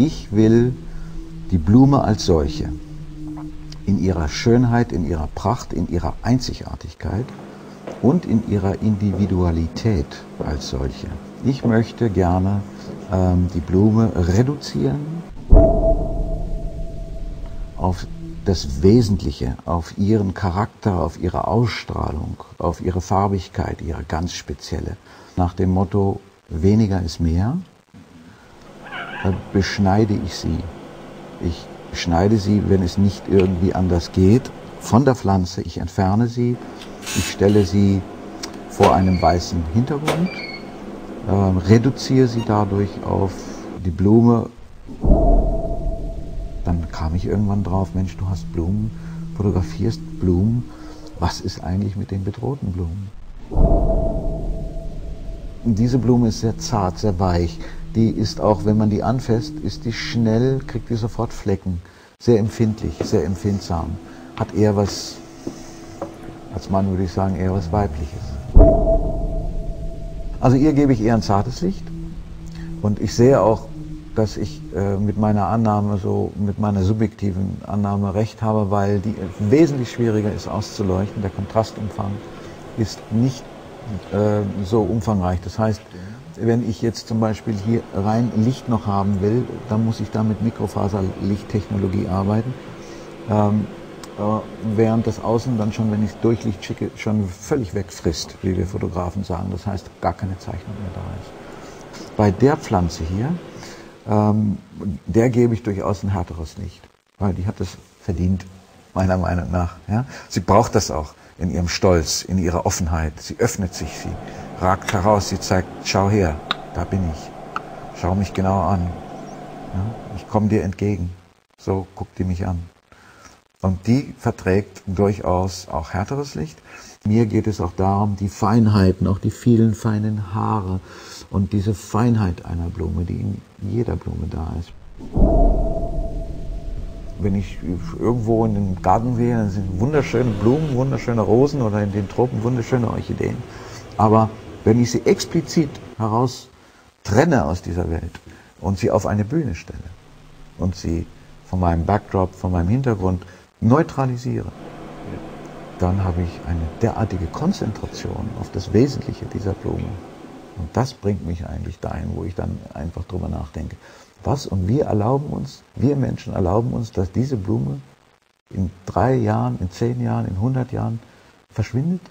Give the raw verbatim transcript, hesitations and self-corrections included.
Ich will die Blume als solche, in ihrer Schönheit, in ihrer Pracht, in ihrer Einzigartigkeit und in ihrer Individualität als solche. Ich möchte gerne ähm, die Blume reduzieren auf das Wesentliche, auf ihren Charakter, auf ihre Ausstrahlung, auf ihre Farbigkeit, ihre ganz spezielle. Nach dem Motto, weniger ist mehr, beschneide ich sie. Ich schneide sie, wenn es nicht irgendwie anders geht, von der Pflanze. Ich entferne sie, ich stelle sie vor einem weißen Hintergrund, äh, reduziere sie dadurch auf die Blume. Dann kam ich irgendwann drauf, Mensch, du hast Blumen, fotografierst Blumen. Was ist eigentlich mit den bedrohten Blumen? Diese Blume ist sehr zart, sehr weich. Die ist auch, wenn man die anfasst, ist die schnell, kriegt die sofort Flecken. Sehr empfindlich, sehr empfindsam. Hat eher was, als Mann würde ich sagen, eher was Weibliches. Also ihr gebe ich eher ein zartes Licht. Und ich sehe auch, dass ich äh, mit meiner Annahme, so mit meiner subjektiven Annahme recht habe, weil die wesentlich schwieriger ist auszuleuchten. Der Kontrastumfang ist nicht äh, so umfangreich. Das heißt, wenn ich jetzt zum Beispiel hier rein Licht noch haben will, dann muss ich da mit Mikrofaserlichttechnologie arbeiten, ähm, äh, während das Außen dann schon, wenn ich es durch Licht schicke, schon völlig wegfrisst, wie wir Fotografen sagen. Das heißt, gar keine Zeichnung mehr da ist. Bei der Pflanze hier, ähm, der gebe ich durchaus ein härteres Licht, weil die hat es verdient, meiner Meinung nach. Ja? Sie braucht das auch in ihrem Stolz, in ihrer Offenheit. Sie öffnet sich, sie ragt heraus, sie zeigt, schau her, da bin ich, schau mich genau an, ja, ich komme dir entgegen, so guckt die mich an. Und die verträgt durchaus auch härteres Licht. Mir geht es auch darum, die Feinheiten, auch die vielen feinen Haare und diese Feinheit einer Blume, die in jeder Blume da ist. Wenn ich irgendwo in den Garten gehe, dann sind wunderschöne Blumen, wunderschöne Rosen oder in den Tropen wunderschöne Orchideen. Aber wenn ich sie explizit heraus trenne aus dieser Welt und sie auf eine Bühne stelle und sie von meinem Backdrop, von meinem Hintergrund neutralisiere, dann habe ich eine derartige Konzentration auf das Wesentliche dieser Blume. Und das bringt mich eigentlich dahin, wo ich dann einfach drüber nachdenke. Was und wir erlauben uns, wir Menschen erlauben uns, dass diese Blume in drei Jahren, in zehn Jahren, in hundert Jahren verschwindet?